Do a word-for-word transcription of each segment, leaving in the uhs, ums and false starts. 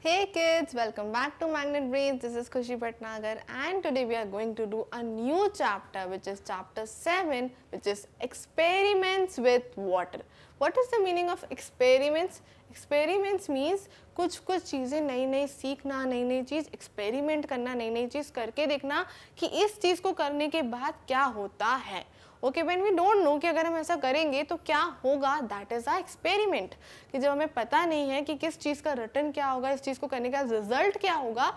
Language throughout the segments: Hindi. Hey kids, welcome back to Magnet Brains. This is Khushi Patnagar and today we are going to do a new chapter which is chapter seven, which is experiments with water. What is the meaning of experiments? Experiments means कुछ कुछ चीज़ें नई नई सीखना, नई नई चीज़ एक्सपेरिमेंट करना, नई नई चीज़ करके देखना कि इस चीज़ को करने के बाद क्या होता है. Okay, when we don't know कि अगर हम ऐसा करेंगे तो क्या होगा, दैट इज़ अ एक्सपेरिमेंट. कि जब हमें पता नहीं है कि किस चीज़ का रिटर्न क्या होगा, इस चीज़ को करने का रिजल्ट क्या होगा,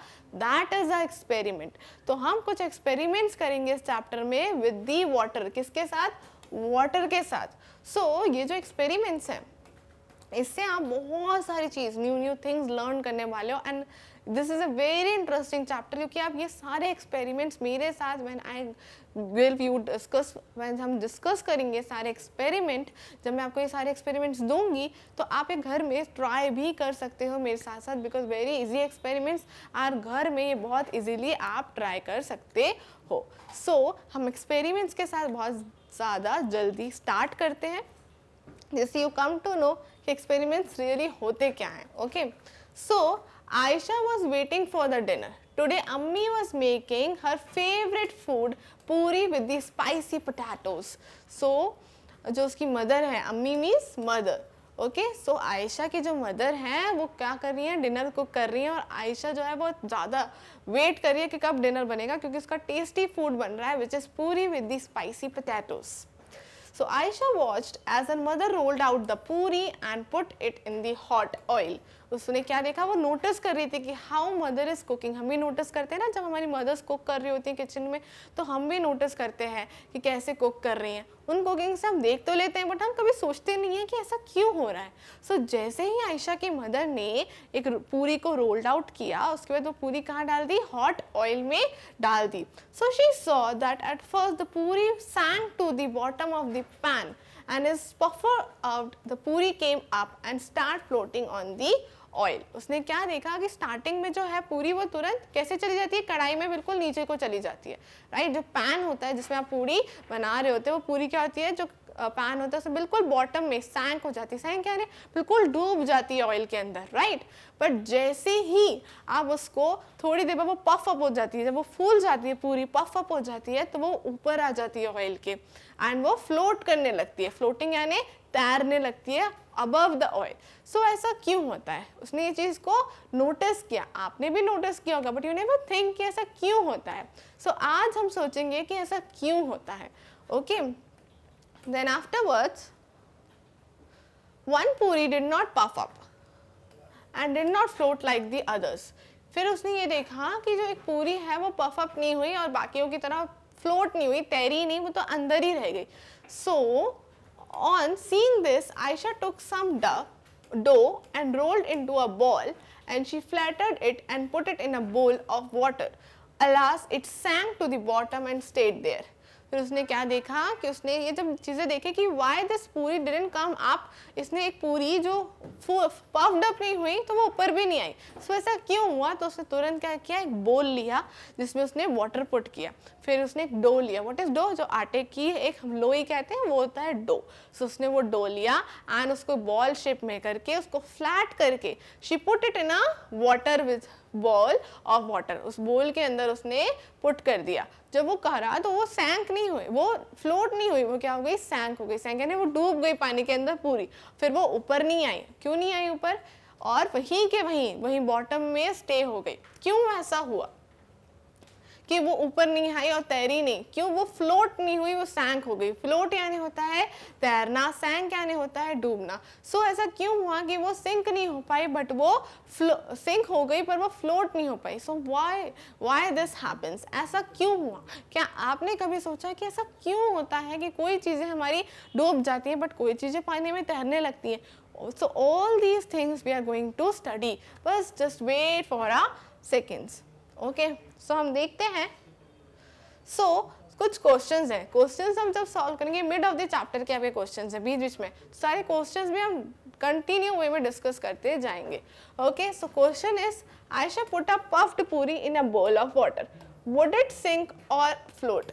दैट इज़ अ एक्सपेरिमेंट. तो हम कुछ एक्सपेरिमेंट्स करेंगे इस चैप्टर में विद दी वाटर. किसके साथ? वाटर के साथ. सो so, ये जो एक्सपेरिमेंट्स हैं इससे आप बहुत सारी चीज़, न्यू न्यू थिंग्स लर्न करने वाले हो. And this is a very interesting chapter क्योंकि आप ये सारे एक्सपेरिमेंट्स मेरे साथ when I will you discuss when हम डिस्कस करेंगे सारे एक्सपेरिमेंट, जब मैं आपको ये सारे एक्सपेरिमेंट्स दूंगी तो आप ये घर में ट्राई भी कर सकते हो मेरे साथ साथ, बिकॉज वेरी इजी एक्सपेरिमेंट्स और घर में ये बहुत ईजीली आप ट्राई कर सकते हो. सो so, हम एक्सपेरिमेंट्स के साथ बहुत ज़्यादा जल्दी स्टार्ट करते हैं जैसे यू कम टू नो कि एक्सपेरिमेंट्स रियली होते क्या हैं. Okay, so Ayesha was waiting for the dinner. Today अम्मी was making her favourite food puri with the spicy potatoes. So जो उसकी मदर है, अम्मी means mother. Okay, so Ayesha की जो मदर हैं वो क्या कर रही हैं, डिनर कुक कर रही हैं. और आयशा जो है बहुत ज़्यादा वेट कर रही है कि कब डिनर बनेगा क्योंकि उसका टेस्टी फूड बन रहा है which is puri with the spicy potatoes. So Ayesha watched as her mother rolled out the puri and put it in the hot oil. उसने क्या देखा, वो नोटिस कर रही थी कि how mother is cooking. हम भी नोटिस करते हैं ना, जब हमारी मदर्स कुक कर रही होती हैं किचन में तो हम भी नोटिस करते हैं कि कैसे कुक कर रही हैं. उन कुकिंग से हम देख तो लेते हैं बट हम कभी सोचते नहीं हैं कि ऐसा क्यों हो रहा है. सो so, जैसे ही आयशा की मदर ने एक पूरी को रोल्ड आउट किया उसके बाद वो पूरी कहाँ डाल दी, हॉट ऑयल में डाल दी. So she saw that at first the puri sank to the bottom of the pan and as puffer out the puri came up and start floating on the oil. उसने क्या देखा कि स्टार्टिंग में जो है पूरी वो तुरंत कैसे चली जाती है, कढ़ाई में बिल्कुल नीचे को चली जाती है. राइट, जो पैन होता है जिसमें आप पूरी बना रहे होते हैं वो पूरी क्या होती है, जो पैन होता है उसमें बिल्कुल बॉटम में सैंक हो जाती है. सैंक क्या है, बिल्कुल डूब जाती है ऑयल के अंदर. राइट, बट जैसे ही आप उसको थोड़ी देर बाद वो पफ अप हो जाती है, जब वो फूल जाती है पूरी पफ अप हो जाती है तो वो ऊपर आ जाती है ऑयल के एंड वो फ्लोट करने लगती है. फ्लोटिंग यानी तैरने लगती है अबव द ऑयल. सो ऐसा क्यों होता है, उसने ये चीज़ को नोटिस किया. आपने भी नोटिस किया होगा बट यू नेवर थिंक कि ऐसा क्यों होता है. सो so, आज हम सोचेंगे कि ऐसा क्यों होता है. Okay, then afterwards one puri did not puff up and did not float like the others. फिर उसने ये देखा कि जो एक पूरी है वो puff up नहीं हुई और बाकियों की तरह float नहीं हुई, तैरी नहीं, वो तो अंदर ही रह गई. So on seeing this Ayesha took some dough and rolled into a ball and she flattened it and put it in a bowl of water. Alas, it sank to the bottom and stayed there. फिर उसने क्या देखा कि उसने ये जब चीज़ें देखी कि why this puri didn't come up, इसने एक पूरी जो पफ्ड अप नहीं हुई तो वो ऊपर भी नहीं आई. सो ऐसा क्यों हुआ, तो उसने तुरंत क्या किया, एक बोल लिया जिसमें उसने वाटर पुट किया. फिर उसने एक डो लिया. व्हाट इज़ डो, जो आटे की एक हम लोई कहते हैं वो होता है डो. सो उसने वो डो लिया एंड उसको बॉल शेप में करके उसको फ्लैट करके she put it in a water with ball of water. उस बॉल के अंदर उसने पुट कर दिया. जब वो कह रहा तो वो सैंक नहीं हुई, वो फ्लोट नहीं हुई, वो क्या हो गई, सैंक हो गई. सैंक यानी वो डूब गई पानी के अंदर पूरी. फिर वो ऊपर नहीं आई. क्यों नहीं आई ऊपर, और वहीं के वहीं वहीं बॉटम में स्टे हो गई. क्यों ऐसा हुआ कि वो ऊपर नहीं आई और तैरी नहीं, क्यों, वो फ्लोट नहीं हुई, वो सैंक हो गई. फ्लोट यानी होता है तैरना, सैंक यानी होता है डूबना. सो so, ऐसा क्यों हुआ कि वो सिंक नहीं हो पाई बट वो सिंक हो गई पर वो फ्लोट नहीं हो पाई. So why why this happens, ऐसा क्यों हुआ. क्या आपने कभी सोचा कि ऐसा क्यों होता है कि कोई चीज़ें हमारी डूब जाती हैं बट कोई चीज़ें पानी में तैरने लगती हैं. So all these things we are going to study. बस just wait for a seconds. Okay, so हम देखते हैं. सो so, कुछ क्वेश्चंस हैं. क्वेश्चंस हम जब सॉल्व करेंगे मिड ऑफ द चैप्टर के आपके क्वेश्चंस हैं बीच बीच में, सारे क्वेश्चंस भी हम कंटिन्यू वे में डिस्कस करते जाएंगे. Okay, so question is Ayesha put a puffed puri in a bowl of water, would it sink और फ्लोट.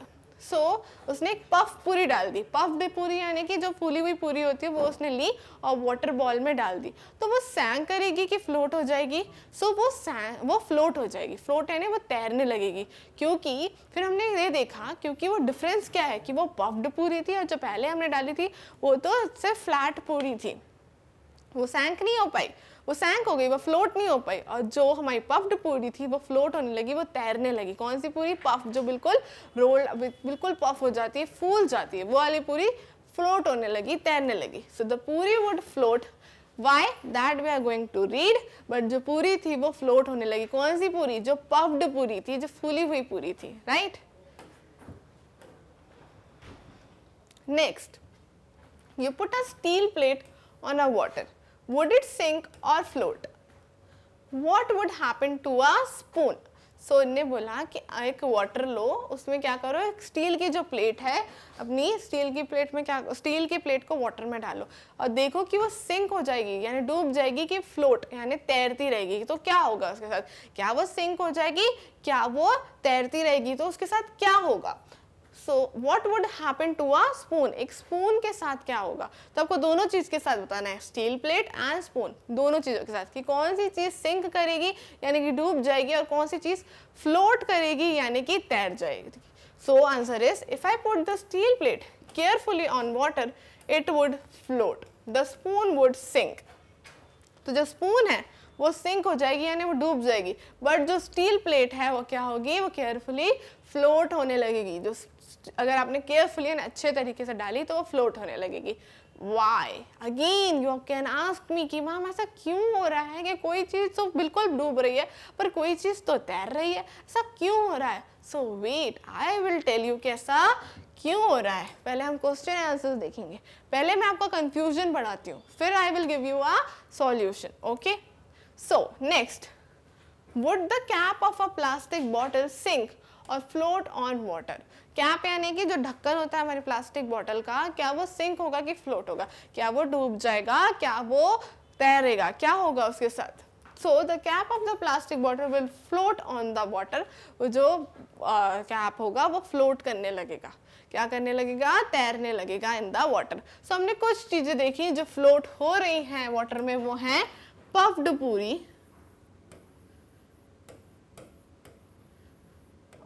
सो so, उसने एक पफ पूरी डाल दी। पफ भी पूरी यानी कि जो फूली हुई पूरी होती है वो उसने ली और वाटर बॉल में डाल दी। तो वो सैंक करेगी कि फ्लोट हो जाएगी? सो so, वो सैंक वो फ्लोट हो जाएगी। फ्लोट यानी वो तैरने लगेगी। क्योंकि फिर हमने ये देखा क्योंकि वो डिफरेंस क्या है कि वो पफ्ड पूरी थी और जो पहले हमने डाली थी वो तो सिर्फ फ्लैट पूरी थी, वो सैंक नहीं हो पाई, वो सैंक हो गई, वो फ्लोट नहीं हो पाई। और जो हमारी पफ्ड पूरी थी वो फ्लोट होने लगी, वो तैरने लगी। कौन सी पूरी? पफ, जो बिल्कुल रोल बिल्कुल पफ हो जाती है, फूल जाती है, वो वाली पूरी फ्लोट होने लगी, तैरने लगी। So the puri would float. Why? That we are going to read. But जो पूरी थी वो फ्लोट होने लगी। कौन सी पूरी? जो पफ्ड पूरी थी, जो फूली हुई पूरी थी। Right. Next, you put a steel plate on a water, would it sink or float? What would happen to a spoon? So इनने बोला कि एक वाटर लो, उसमें क्या करो, एक स्टील की जो प्लेट है अपनी स्टील की प्लेट में क्या, स्टील की प्लेट को वाटर में डालो और देखो कि वो सिंक हो जाएगी यानी डूब जाएगी कि फ्लोट यानी तैरती रहेगी। तो क्या होगा उसके साथ? क्या वो सिंक हो जाएगी? क्या वो तैरती रहेगी? तो उसके साथ क्या होगा? So what would happen to a spoon? एक स्पून के साथ क्या होगा? तो आपको दोनों चीज़ के साथ बताना है, स्टील प्लेट एंड स्पून, दोनों चीज़ों के साथ, कि कौन सी चीज़ सिंक करेगी यानी कि डूब जाएगी और कौन सी चीज़ फ्लोट करेगी यानी कि तैर जाएगी। So answer is, if I put the steel plate carefully on water it would float, the spoon would sink. तो जो स्पून है वो सिंक हो जाएगी यानी वो डूब जाएगी, बट जो स्टील प्लेट है वो क्या होगी? वो केयरफुली फ्लोट होने लगेगी। जो अगर आपने केयरफुली एंड अच्छे तरीके से डाली तो वो फ्लोट होने लगेगी। Why? Again you can ask me कि मैम ऐसा क्यों हो रहा है कि कोई चीज़ तो बिल्कुल डूब रही है पर कोई चीज़ तो तैर रही है, ऐसा क्यों हो रहा है? So wait, I will tell you कि ऐसा क्यों हो रहा है। पहले हम क्वेश्चन आंसर्स देखेंगे, पहले मैं आपका कंफ्यूजन बढ़ाती हूँ, फिर I will give you a solution. Okay. So next, would the cap of a plastic bottle sink or float on water? Cap यानी कि जो ढक्कन होता है हमारे प्लास्टिक बॉटल का, क्या वो सिंक होगा कि फ्लोट होगा? क्या वो डूब जाएगा? क्या वो तैरेगा? क्या होगा उसके साथ? So the cap of the plastic bottle will float on the water. जो कैप uh, होगा वो फ्लोट करने लगेगा, क्या करने लगेगा? तैरने लगेगा in the water. So हमने कुछ चीज़ें देखी जो फ्लोट हो रही हैं वाटर में, वो हैं पफ्ड पूरी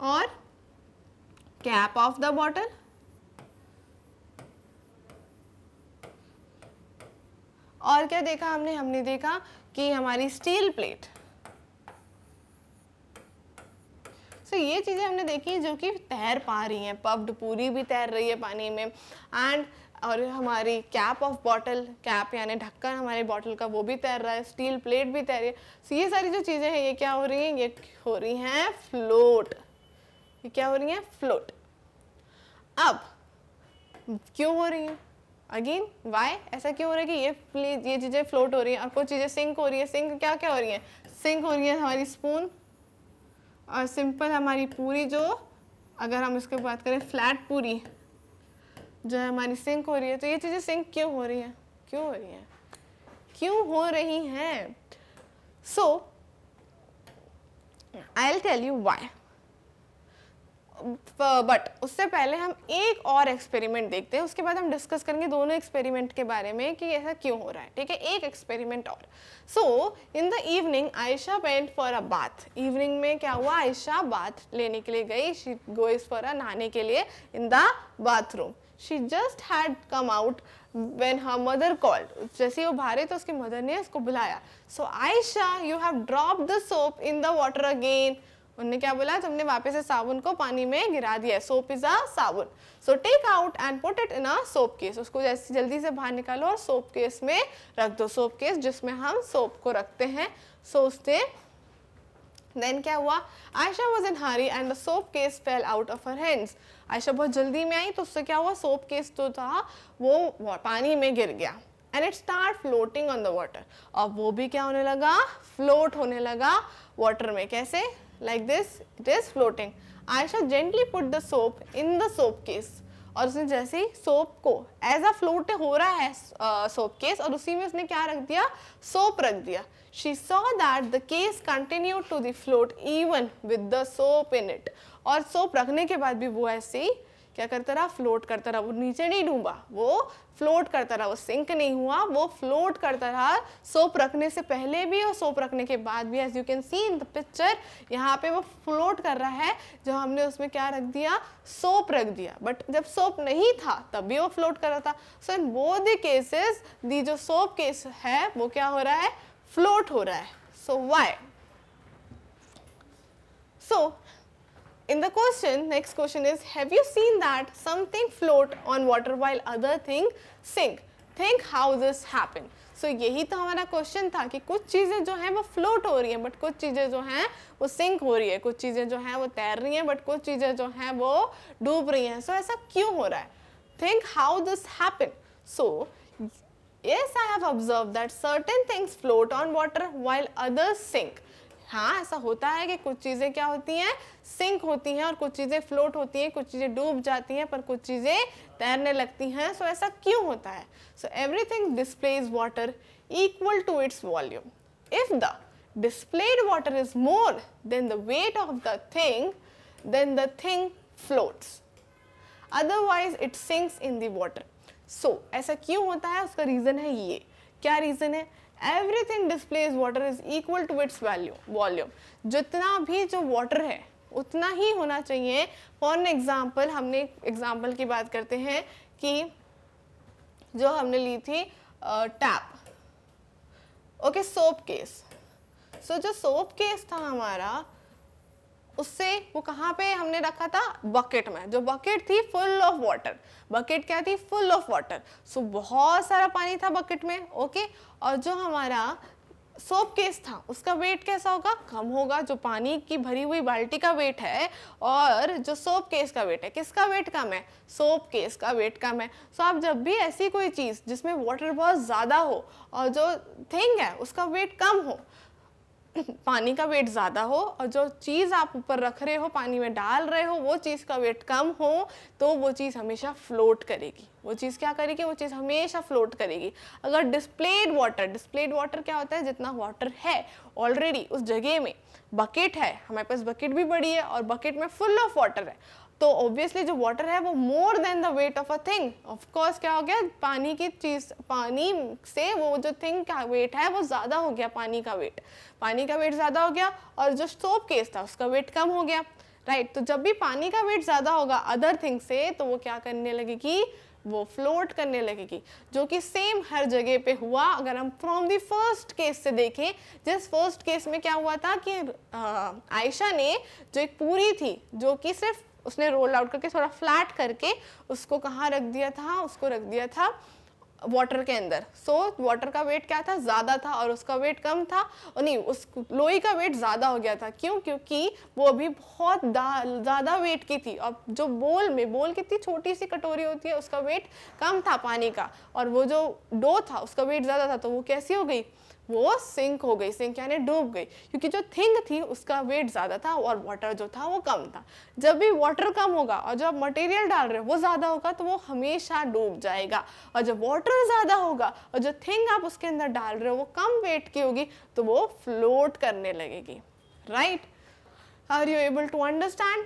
और कैप ऑफ द बॉटल और क्या देखा हमने? हमने देखा कि हमारी स्टील प्लेट। तो ये चीज़ें हमने देखी जो कि तैर पा रही हैं, पफ्ड पूरी भी तैर रही है पानी में एंड और हमारी कैप ऑफ बॉटल, कैप यानी ढक्कन हमारे बॉटल का, वो भी तैर रहा है, स्टील प्लेट भी तैर रही है। सो ये सारी जो चीज़ें हैं ये क्या हो रही हैं? ये हो रही हैं फ्लोट। ये क्या हो रही हैं? फ्लोट। अब क्यों हो रही हैं? Again why? ऐसा क्यों हो रहा है कि ये प्लीज ये चीज़ें फ्लोट हो रही हैं और कुछ चीज़ें सिंक हो रही है? सिंक क्या क्या हो रही हैं? सिंक हो रही है हमारी स्पून और सिंपल हमारी पूरी, जो अगर हम इसके बात करें फ्लैट पूरी जो है हमारी, सिंक हो रही है। तो ये चीज़ें सिंक क्यों हो रही हैं? क्यों हो रही हैं? क्यों हो रही हैं? So I will tell you why, but उससे पहले हम एक और एक्सपेरिमेंट देखते हैं, उसके बाद हम डिस्कस करेंगे दोनों एक्सपेरिमेंट के बारे में कि ऐसा क्यों हो रहा है। ठीक है, एक एक्सपेरिमेंट और। So in the evening Ayesha went for a bath. Evening में क्या हुआ? आयशा बाथ लेने के लिए गई। शी गोइज फॉर अ, नहाने के लिए, in the bathroom. She just had come out when her mother called. जैसे वो बाहर तो उसकी मदर ने उसको बुलाया। So Ayesha, you have dropped the soap in the water again. उनने क्या बोला? तुमने वापस से साबुन को पानी में गिरा दिया। Soap is a साबुन. So take out and put it in a soap case. उसको जैसे जल्दी से बाहर निकालो और सोप केस में रख दो। सोप केस जिसमें हम सोप को रखते हैं। So उसने देन क्या हुआ? Ayesha was in hurry and the soap case fell out of her hands. Ayesha बहुत जल्दी में आई तो उससे क्या हुआ? सोप केस तो था वो पानी में गिर गया। And it start floating on the water. अब वो भी क्या होने लगा? फ्लोट होने लगा वाटर में। कैसे? Like this, it is floating. Ayesha gently put the soap in the soap case. और उसने जैसे ही सोप को एज अ फ्लोट हो रहा है सोप केस और उसी में उसने क्या रख दिया? सोप रख दिया। She saw that the case continue to the float even with the soap in it. और सोप रखने के बाद भी वो ऐसे ही क्या करता रहा, फ्लोट करता रहा, वो नीचे नहीं डूबा, वो फ्लोट करता रहा, वो सिंक नहीं हुआ, वो फ्लोट करता रहा सोप रखने से पहले भी और सोप रखने के बाद भी। As you can see in the picture, यहाँ पे वो फ्लोट कर रहा है, जो हमने उसमें क्या रख दिया, सोप रख दिया, बट जब सोप नहीं था तब भी वो फ्लोट कर रहा था। So in both the cases the जो सोप केस है वो क्या हो रहा है, फ्लोट हो रहा है। So why? So in the question, next question is, have you seen that something float on water while other thing sink? Think how this happen. So यही तो हमारा क्वेश्चन था कि कुछ चीज़ें जो हैं वो फ्लोट हो रही हैं, बट कुछ चीज़ें जो हैं वो सिंक हो रही है, कुछ चीज़ें जो हैं वो तैर रही हैं, बट कुछ चीज़ें जो हैं वो डूब रही हैं। सो ऐसा क्यों हो रहा है? Think how this happen. So yes, I have observed that certain things float on water while others sink. हाँ, ऐसा होता है कि कुछ चीज़ें क्या होती हैं, सिंक होती हैं, और कुछ चीज़ें फ्लोट होती हैं, कुछ चीज़ें डूब जाती हैं, पर कुछ चीज़ें तैरने लगती हैं। सो so, ऐसा क्यों होता है? So everything displaces water equal to its volume. If the displaced water is more than the weight of the thing, then the thing floats, otherwise it sinks in the water. So ऐसा क्यों होता है, उसका रीज़न है ये। क्या रीज़न है? Everything displace water is equal to its value volume. जितना भी जो वाटर है उतना ही होना चाहिए। फॉर एन एग्जाम्पल, हमने एग्जाम्पल की बात करते हैं कि जो हमने ली थी tap, okay, soap case. So जो सोप केस था हमारा, उससे वो कहाँ पे हमने रखा था, बकेट में। जो बकेट थी फुल ऑफ वाटर, बकेट क्या थी, फुल ऑफ वाटर। सो बहुत सारा पानी था बकेट में, ओके। और जो हमारा सोप केस था उसका वेट कैसा होगा, कम होगा। जो पानी की भरी हुई बाल्टी का वेट है और जो सोप केस का वेट है, किसका वेट कम है, सोप केस का वेट कम है। सो आप जब भी ऐसी कोई चीज़ जिसमें वाटर बहुत ज़्यादा हो और जो थिंग है उसका वेट कम हो, पानी का वेट ज़्यादा हो, और जो चीज़ आप ऊपर रख रहे हो, पानी में डाल रहे हो, वो चीज़ का वेट कम हो, तो वो चीज़ हमेशा फ्लोट करेगी। वो चीज़ क्या करेगी, वो चीज़ हमेशा फ्लोट करेगी। अगर डिस्प्लेड वाटर, डिस्प्लेड वाटर क्या होता है, जितना वाटर है ऑलरेडी उस जगह में, बकेट है, हमारे पास बकेट भी बड़ी है और बकेट में फुल ऑफ वाटर है, तो ऑब्वियसली जो वाटर है वो more than the weight of a thing. Of course क्या हो गया, पानी की चीज़, पानी से वो जो थिंग का वेट है वो ज़्यादा हो गया, पानी का वेट पानी का वेट ज़्यादा हो गया, और जो सोप केस था उसका वेट कम हो गया, राइट right? तो जब भी पानी का वेट ज़्यादा होगा अदर थिंग से, तो वो क्या करने लगेगी, वो फ्लोट करने लगेगी, जो कि सेम हर जगह पे हुआ। अगर हम फ्रॉम द फर्स्ट केस से देखें, जिस फर्स्ट केस में क्या हुआ था कि आयशा ने जो एक पूरी थी, जो कि सिर्फ उसने रोल आउट करके थोड़ा फ्लैट करके उसको कहाँ रख दिया था, उसको रख दिया था वाटर के अंदर। सो वाटर का वेट क्या था, ज़्यादा था, और उसका वेट कम था, और नहीं, उस लोई का वेट ज़्यादा हो गया था। क्यों? क्योंकि वो अभी बहुत ज़्यादा वेट की थी, और जो बोल में, बोल कितनी छोटी सी कटोरी होती है, उसका वेट कम था पानी का, और वो जो डो था उसका वेट ज़्यादा था, तो वो कैसी हो गई, वो सिंक हो गई, सिंक यानी डूब गई, क्योंकि जो थिंग थी उसका वेट ज़्यादा था और वाटर जो था वो कम था। जब भी वाटर कम होगा और जब मटेरियल डाल रहे हो वो ज़्यादा होगा, तो वो हमेशा डूब जाएगा, और जब वाटर ज़्यादा होगा और जो थिंग आप उसके अंदर डाल रहे हो वो कम वेट की होगी, तो वो फ्लोट करने लगेगी, right. Are you able to understand?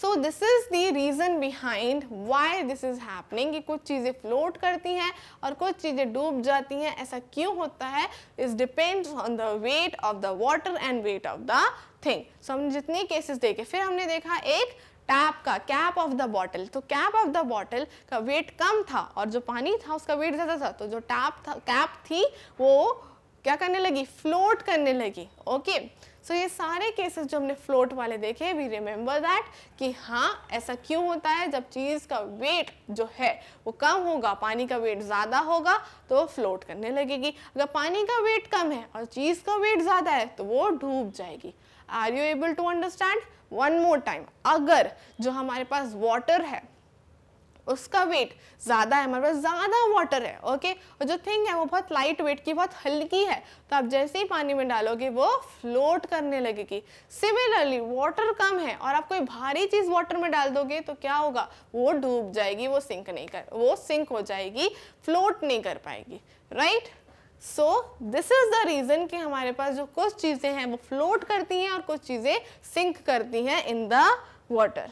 So this is the reason behind why this is happening, कि कुछ चीज़ें फ्लोट करती हैं और कुछ चीज़ें डूब जाती हैं। ऐसा क्यों होता है, is depends on the weight of the water and weight of the thing. So हमने जितने केसेस देखे, फिर हमने देखा एक टैप का, कैप ऑफ द बॉटल। तो कैप ऑफ द बॉटल का वेट कम था और जो पानी था उसका वेट ज़्यादा था, तो जो टैप था, कैप थी, वो क्या करने लगी, फ्लोट करने लगी, ओके okay. सो so, ये सारे केसेस जो हमने फ्लोट वाले देखे, वी रिमेंबर दैट कि हाँ ऐसा क्यों होता है, जब चीज़ का वेट जो है वो कम होगा, पानी का वेट ज़्यादा होगा, तो वो फ्लोट करने लगेगी। अगर पानी का वेट कम है और चीज़ का वेट ज़्यादा है तो वो डूब जाएगी। Are you able to understand? One more time, अगर जो हमारे पास वाटर है उसका वेट ज़्यादा है, हमारे पास ज़्यादा वाटर है, ओके, और जो थिंग है वो बहुत लाइट वेट की, बहुत हल्की है, तो आप जैसे ही पानी में डालोगे वो फ्लोट करने लगेगी। सिमिलरली वाटर कम है और आप कोई भारी चीज़ वाटर में डाल दोगे तो क्या होगा, वो डूब जाएगी, वो सिंक नहीं कर वो सिंक हो जाएगी, फ्लोट नहीं कर पाएगी, right. So this is the reason कि हमारे पास जो कुछ चीज़ें हैं वो फ्लोट करती हैं और कुछ चीज़ें सिंक करती हैं in the water,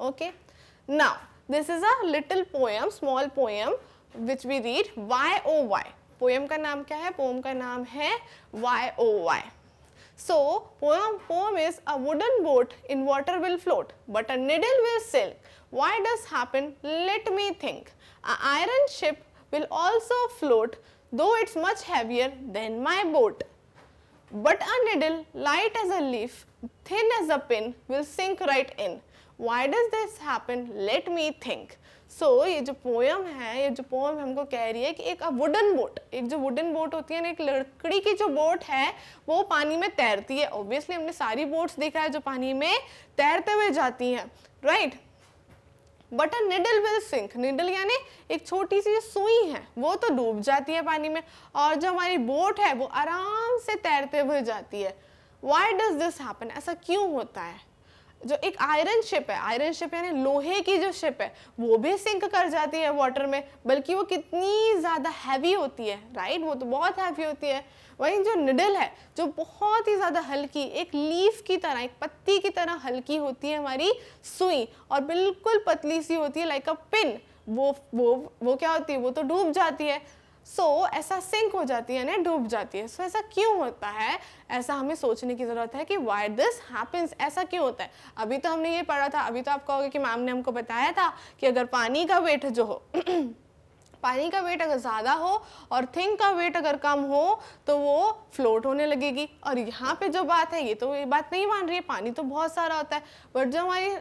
Okay. Now this is a little poem, small poem which we read Y O Y. Poem का नाम क्या है? Poem का नाम है Y O Y. So poem poem is a wooden boat in water will float, but a needle will silk. Why does happen? Let me think. A iron ship will also float, though it's much heavier than my boat. But a needle, light as a leaf, thin as a pin, will sink right in. Why does this happen? Let me think. So ये जो poem है, ये जो poem हमको कह रही है कि एक wooden boat, एक जो wooden boat होती है ना, एक लकड़ी की जो boat है वो पानी में तैरती है. Obviously हमने सारी boats देखा है जो पानी में तैरते हुए जाती हैं, right? But a needle will sink. Needle यानी एक छोटी सी सुई है, वो तो डूब जाती है पानी में, और जो हमारी बोट है वो आराम से तैरते हुए जाती है. Why does this happen? ऐसा क्यों होता है? जो एक आयरन शिप है, आयरन शिप यानी लोहे की जो शिप है वो भी सिंक कर जाती है वाटर में, बल्कि वो कितनी ज़्यादा हैवी होती है, राइट? वो तो बहुत हैवी होती है. वहीं जो निडल है, जो बहुत ही ज़्यादा हल्की, एक लीफ की तरह, एक पत्ती की तरह हल्की होती है हमारी सुई, और बिल्कुल पतली सी होती है, लाइक अ पिन, वो वो वो क्या होती है, वो तो डूब जाती है. सो so, ऐसा सिंक हो जाती है ना, डूब जाती है. सो so, ऐसा क्यों होता है? ऐसा हमें सोचने की ज़रूरत है कि why this happens, ऐसा क्यों होता है. अभी तो हमने ये पढ़ा था, अभी तो आप कहोगे कि मैम ने हमको बताया था कि अगर पानी का वेट जो हो पानी का वेट अगर ज़्यादा हो और थिंक का वेट अगर कम हो तो वो फ्लोट होने लगेगी. और यहाँ पे जो बात है, ये तो ये बात नहीं मान रही है, पानी तो बहुत सारा होता है, बट जो हमारी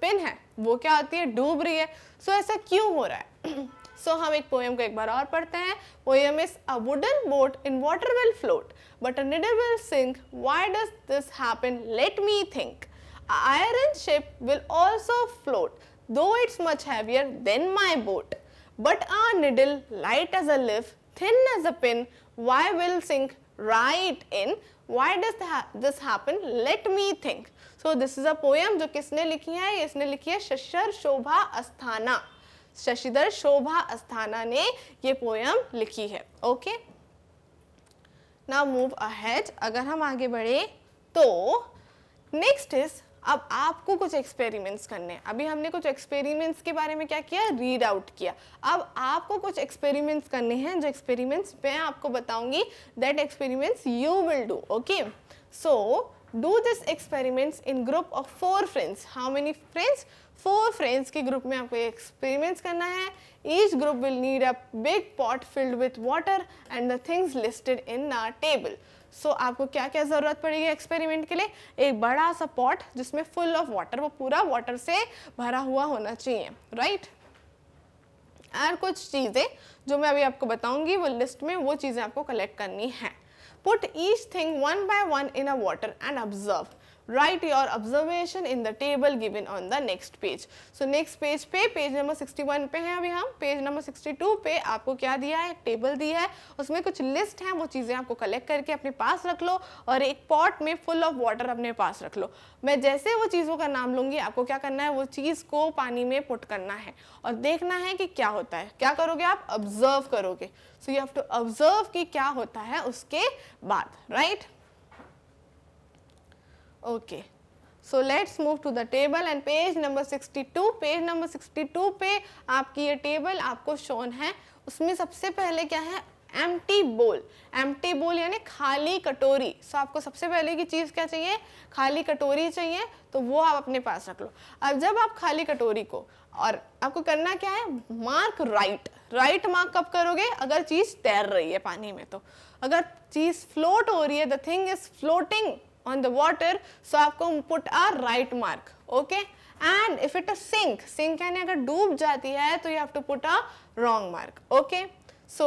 पिन है वो क्या होती है, डूब रही है. सो so, ऐसा क्यों हो रहा है? सो so, हम एक पोएम को एक बार और पढ़ते हैं. Poem is a wooden boat in water will float but a needle will sink. Why does this happen? Let me think. A iron ship will also float though it's much heavier than my boat but a needle light as a leaf thin as a pin why will sink right in. Why does this happen? Let me think. So this is a poem जो किसने लिखी है? इसने लिखी है शशर शोभा अस्थाना. शशिधर शोभा अस्थाना ने ये पोएम लिखी है. ओके, नाउ मूव अहेड, अगर हम आगे बढ़े तो नेक्स्ट इज, अब आपको कुछ एक्सपेरिमेंट्स करने हैं. अभी हमने कुछ एक्सपेरिमेंट्स के बारे में क्या किया, रीड आउट किया. अब आपको कुछ एक्सपेरिमेंट्स करने हैं. जो एक्सपेरिमेंट्स मैं आपको बताऊंगी, that experiments you will do. Okay, so do this experiments in group of four friends. How many friends? Four friends के ग्रुप में आपको एक्सपेरिमेंट्स करना है. Each group will need a big pot filled with water and the things listed in a table. So so, आपको क्या क्या ज़रूरत पड़ेगी एक्सपेरिमेंट के लिए? एक बड़ा सा पॉट जिसमें फुल ऑफ वाटर, वो पूरा वाटर से भरा हुआ होना चाहिए, राइट? और कुछ चीज़ें जो मैं अभी आपको बताऊंगी वो लिस्ट में, वो चीज़ें आपको कलेक्ट करनी है. Put each thing one by one in a water and observe. Write your observation in the table given on the next page. So next page पे पेज नंबर सिक्सटी वन पे हैं अभी हम. पेज नंबर सिक्सटी टू पे आपको क्या दिया है, टेबल दिया है, उसमें कुछ लिस्ट है, वो चीज़ें आपको कलेक्ट करके अपने पास रख लो और एक पॉट में फुल ऑफ वाटर अपने पास रख लो. मैं जैसे वो चीज़ों का नाम लूँगी, आपको क्या करना है, वो चीज़ को पानी में पुट करना है और देखना है कि क्या होता है. क्या करोगे आप? ऑब्जर्व करोगे. So you have to observe कि क्या होता है उसके बाद, right? Okay, so let's move to the table and page number sixty two. Page number sixty two पे आपकी ये टेबल आपको शोन है. उसमें सबसे पहले क्या है, एम्प्टी बोल. एम्प्टी बोल यानी खाली कटोरी. सो so, आपको सबसे पहले की चीज़ क्या चाहिए, खाली कटोरी चाहिए, तो वो आप अपने पास रख लो. अब जब आप खाली कटोरी को, और आपको करना क्या है, मार्क राइट. राइट मार्क कब करोगे? अगर चीज़ तैर रही है पानी में. तो अगर चीज़ फ्लोट हो रही है, the thing is floating on the water, so आपको put a right mark, okay? And if it is sink, sink यानी अगर डूब जाती है तो you have to put a wrong mark, okay? So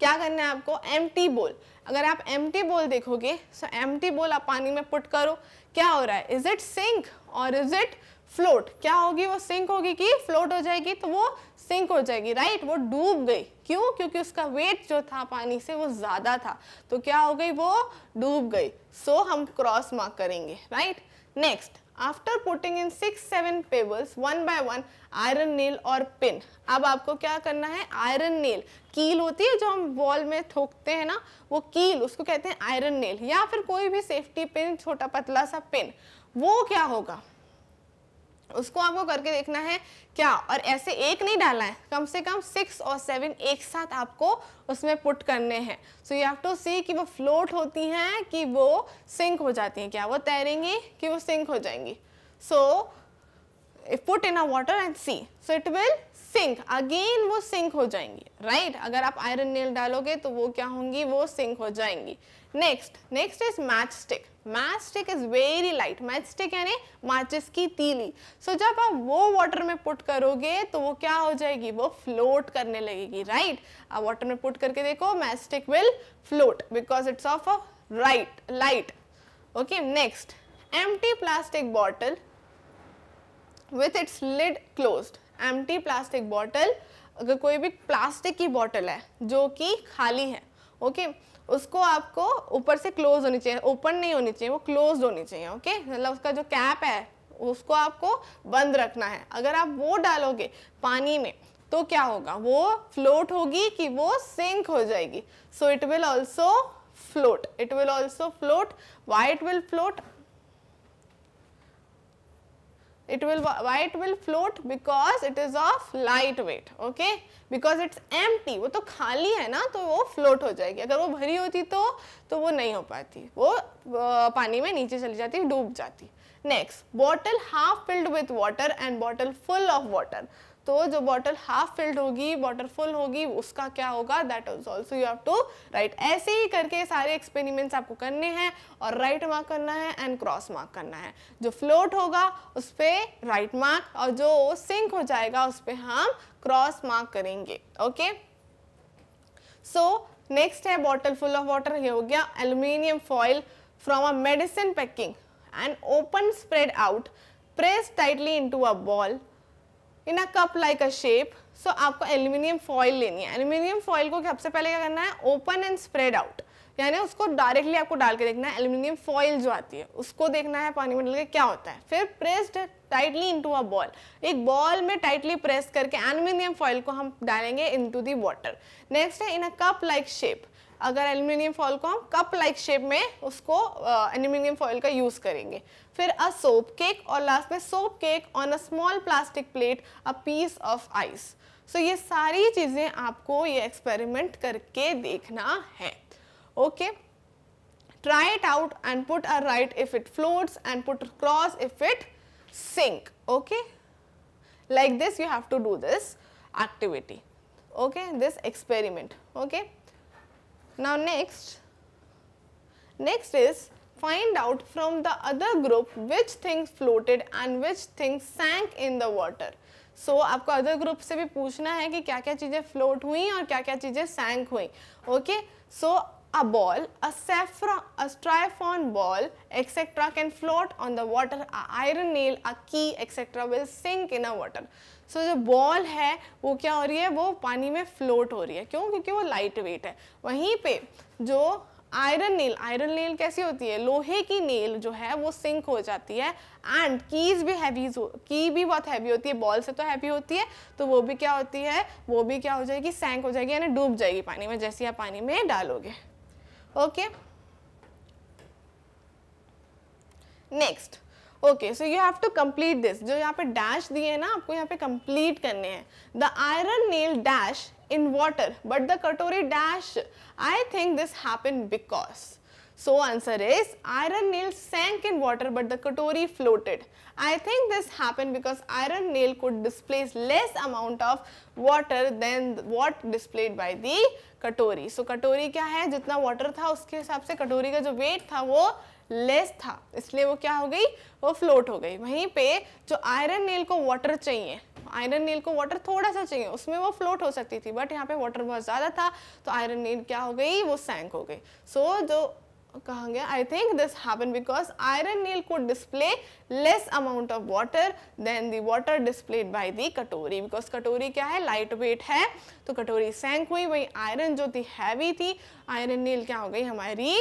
क्या करना है आपको, empty bowl. अगर आप empty bowl देखोगे, so empty bowl आप पानी में put करो. क्या हो रहा है, is it sink or is it float? क्या होगी वो, सिंक होगी कि फ्लोट हो जाएगी? तो वो सिंक हो जाएगी, राइट? वो डूब गई. क्यों? क्योंकि उसका वेट जो था पानी से वो ज़्यादा था, तो क्या हो गई, वो डूब गई. सो so, हम क्रॉस मार्क करेंगे, right? Next, after putting in six seven pebbles one by one iron nail और पिन. अब आपको क्या करना है, आयरन नेल, कील होती है जो हम वॉल में ठोकते हैं ना, वो कील, उसको कहते हैं आयरन नेल, या फिर कोई भी सेफ्टी पिन, छोटा पतला सा पिन, वो क्या होगा, उसको आपको करके देखना है क्या, और ऐसे एक नहीं डालना है, कम से कम सिक्स और सेवन एक साथ आपको उसमें पुट करने हैं। So you have to see कि वो फ्लोट होती हैं कि वो सिंक हो जाती हैं, क्या वो तैरेंगी कि वो सिंक हो जाएंगी। So put in a water and see, so it will sink, again वो सिंक हो जाएंगी, राइट right? अगर आप आयरन नेल डालोगे तो वो क्या होंगी, वो सिंक हो जाएंगी। Next next is match stick. Match stick is very light, match stick यानी माचिस की तीली। सो so, जब आप वो वाटर में पुट करोगे तो वो क्या हो जाएगी, वो फ्लोट करने लगेगी, राइट right? आप वाटर में पुट करके देखो, match stick will float because it's of a right light. Okay, next empty plastic bottle with its lid closed. Empty plastic bottle, अगर कोई भी प्लास्टिक की बॉटल है जो कि खाली है, ओके okay? उसको आपको ऊपर से क्लोज होनी चाहिए, ओपन नहीं होनी चाहिए, वो क्लोज होनी चाहिए, ओके okay? मतलब उसका जो कैप है उसको आपको बंद रखना है। अगर आप वो डालोगे पानी में तो क्या होगा, वो फ्लोट होगी कि वो सिंक हो जाएगी। So it will also float, it will also float. Why it will float, it will why it will float because it is of light weight, okay, because it's empty। वो तो खाली है ना, तो वो float हो जाएगी। अगर वो भरी होती तो तो वो नहीं हो पाती, वो पानी में नीचे चली जाती, डूब जाती। Next, bottle half filled with water and bottle full of water। तो जो बॉटल हाफ फिल्ड होगी, बॉटल फुल होगी, उसका क्या होगा, that is also you have to right. ऐसे ही करके सारे एक्सपेरिमेंट्स आपको करने हैं, और राइट मार्क करना है एंड क्रॉस मार्क करना है। जो फ्लोट होगा उस पर राइट मार्क, और जो सिंक हो जाएगा उस पर हम क्रॉस मार्क करेंगे। ओके, सो नेक्स्ट है बॉटल फुल ऑफ वाटर। ये हो गया aluminium foil from a medicine packing and open spread out press tightly into a ball in a cup like a shape. So आपको एल्यूमिनियम फॉइल लेनी है। एल्यूमिनियम फॉइल को सबसे पहले क्या करना है, ओपन एंड स्प्रेड आउट, यानी उसको डायरेक्टली आपको डाल के देखना है। एल्यूमिनियम फॉइल जो आती है उसको देखना है पानी में डाल के क्या होता है। फिर pressed tightly into a ball, एक बॉल में टाइटली प्रेस करके एल्यूमिनियम फॉइल को हम डालेंगे इनटू द वाटर। नेक्स्ट है in a cup like shape. अगर एल्यूमिनियम फॉइल को हम कप लाइक शेप में उसको एल्यूमिनियम फॉइल का यूज़ करेंगे। फिर अ सोप केक, और लास्ट में soap cake on a small plastic plate a piece of ice. So ये सारी चीज़ें आपको ये एक्सपेरिमेंट करके देखना है। Okay, try it out and put a right if it floats and put cross if it sink. Okay, like this you have to do this activity, okay, this experiment. Okay, now next next is find out from the other group which things floated and which things sank in the water। so आपको other group से भी पूछना है कि क्या क्या चीज़ें float हुई और क्या क्या चीज़ें sank हुई। okay, so a ball, a saffron, a styrofoam ball etc can float on the water, a iron nail, a key etc will sink in a water। So so, जो बॉल है वो क्या हो रही है, वो पानी में फ्लोट हो रही है। क्यों? क्योंकि वो लाइट वेट है। वहीं पे जो आयरन नेल, आयरन नेल कैसी होती है, लोहे की नेल जो है वो सिंक हो जाती है। एंड कीज भी हैवी, की भी बहुत हैवी होती है, बॉल से तो हैवी होती है, तो वो भी क्या होती है, वो भी क्या हो जाएगी, सैंक हो जाएगी, यानी डूब जाएगी पानी में जैसे आप पानी में डालोगे। Okay, next. Okay, so you have to complete this. जो यहाँ पे डैश दिए हैं ना, आपको यहाँ पे कंप्लीट करने हैं। The iron nail dash in water but the katori dash, I think this happen because. So answer is iron nail sank in water but the katori floated. I think this happen because iron nail could displace less amount of water than what displaced by the katori. So कटोरी क्या है, जितना वाटर था उसके हिसाब से कटोरी का जो वेट था वो लेस था, इसलिए वो क्या हो गई, वो फ्लोट हो गई। वहीं पे जो आयरन नेल को वाटर चाहिए, आयरन नेल को वाटर थोड़ा सा चाहिए, उसमें वो फ्लोट हो सकती थी, बट यहाँ पे वाटर बहुत ज़्यादा था तो आयरन नेल क्या हो गई, वो सैंक हो गई। सो so, जो कहेंगे I think this happen because iron nail को display less amount of water than the water displayed by the katori, because कटोरी क्या है, लाइट वेट है, तो कटोरी सैंक हुई। वही आयरन जो थी हैवी थी, आयरन नेल क्या हो गई हमारी,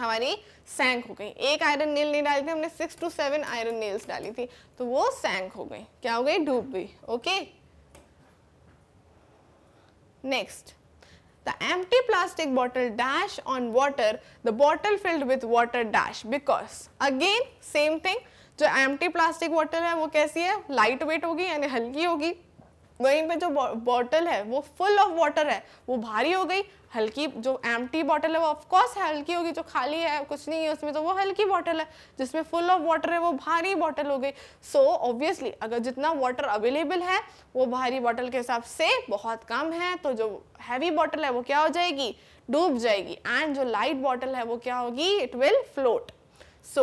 हमारी सैंक हो गई। एक आयरन नेल नहीं डाली थी हमने, six two seven iron nails डाली थी, तो वो सैंक हो गई, क्या हो गई, डूब गई। Okay, next the empty plastic bottle dash on water, the bottle filled with water dash because. Again same thing, जो एम्प्टी प्लास्टिक बॉटल है वो कैसी है, लाइट वेट होगी यानी हल्की होगी, वहीं पे जो बॉटल है वो फुल ऑफ वाटर है वो भारी हो गई, हल्की जो एम्प्टी बॉटल है वो ऑफकोर्स हल्की होगी, जो खाली है कुछ नहीं है उसमें तो वो हल्की बॉटल है, जिसमें फुल ऑफ वाटर है वो भारी बॉटल हो गई। सो ऑब्वियसली अगर जितना वाटर अवेलेबल है वो भारी बॉटल के हिसाब से बहुत कम है, तो जो हैवी बॉटल है वो क्या हो जाएगी, डूब जाएगी, एंड जो लाइट बॉटल है वो क्या होगी, it will float. So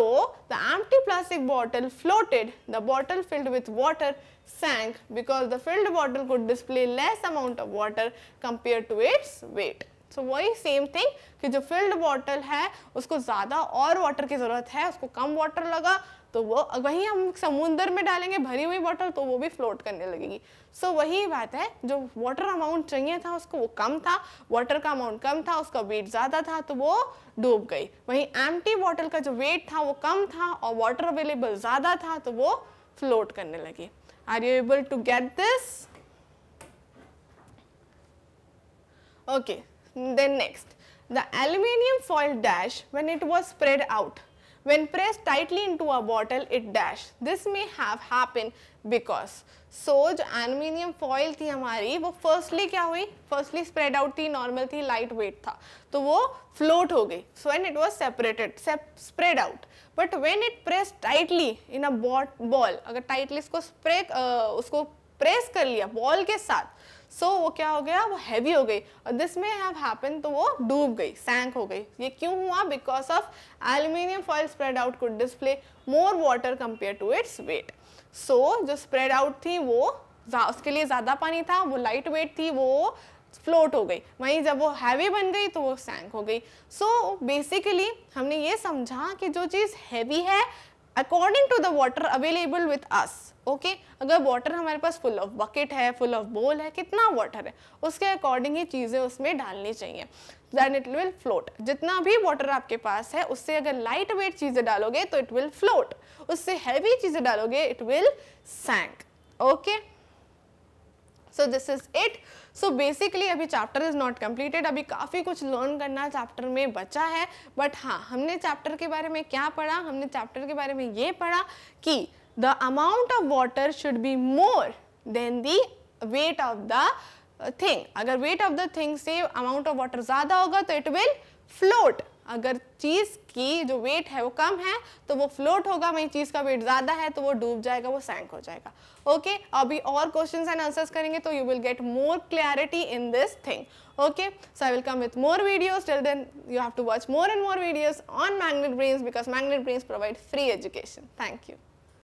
the empty plastic bottle floated. The bottle filled with water sank because the filled bottle could display less amount of water compared to its weight. So वही सेम थिंग कि जो फिल्ड बॉटल है उसको ज़्यादा और वाटर की ज़रूरत है, उसको कम वाटर लगा तो वो वही हम समुंदर में डालेंगे भरी हुई बॉटल तो वो भी फ्लोट करने लगेगी। सो so, वही बात है, जो वाटर अमाउंट चाहिए था उसको वो कम था, वाटर का अमाउंट कम था, उसका वेट ज़्यादा था तो वो डूब गई। वहीं एम्प्टी बॉटल का जो वेट था वो कम था और वाटर अवेलेबल ज़्यादा था तो वो फ्लोट करने लगी। Are you able to get this? Okay, then next the aluminium foil dash when it was spread out, when pressed tightly into a bottle it dash. This may have happened because so जो aluminium foil थी हमारी वो firstly क्या हुई, firstly spread out थी, normal थी, light weight था तो वो float हो गई। So when it was separated, spread out, but when it pressed tightly in a ball, अगर tightly इसको spread उसको प्रेस कर लिया बॉल के साथ सो so, वो क्या हो गया, वो हैवी हो गई और दिस में हैव हैपन तो वो डूब गई, सैंक हो गई। ये क्यों हुआ? Because of aluminium foil spread out could display more water compare to its weight. So जो स्प्रेड आउट थी वो उसके लिए ज़्यादा पानी था, वो लाइट वेट थी, वो फ्लोट हो गई, वहीं जब वो हैवी बन गई तो वो सैंक हो गई। सो so, बेसिकली हमने ये समझा कि जो चीज़ हैवी है according to the water available with us, okay, अगर वाटर हमारे पास फुल ऑफ बकेट है, फुल ऑफ बोल है, कितना वाटर है उसके अकॉर्डिंग ही चीज़ें उसमें डालनी चाहिए, दैन इट विल फ्लोट। जितना भी वाटर आपके पास है उससे अगर लाइट वेट चीज़ें डालोगे तो इट विल फ्लोट, उससे हैवी चीज़ें डालोगे it will sank. Okay, so this is it. So basically अभी चैप्टर इज़ नॉट कम्प्लीटेड, अभी काफ़ी कुछ लर्न करना चैप्टर में बचा है, बट हाँ हमने चैप्टर के बारे में क्या पढ़ा, हमने चैप्टर के बारे में ये पढ़ा कि the amount of water should be more than the weight of the thing. अगर वेट ऑफ द थिंग से अमाउंट ऑफ वाटर ज़्यादा होगा तो इट विल फ्लोट, अगर चीज़ की जो वेट है वो कम है तो वो फ्लोट होगा, वहीं चीज़ का वेट ज़्यादा है तो वो डूब जाएगा, वो सैंक हो जाएगा। ओके, अभी और क्वेश्चंस एंड आंसर्स करेंगे तो you will get more clarity in this thing. Okay, so I will come with more videos, till then you have to watch more and more videos on Magnet Brains because Magnet Brains provide free education. Thank you.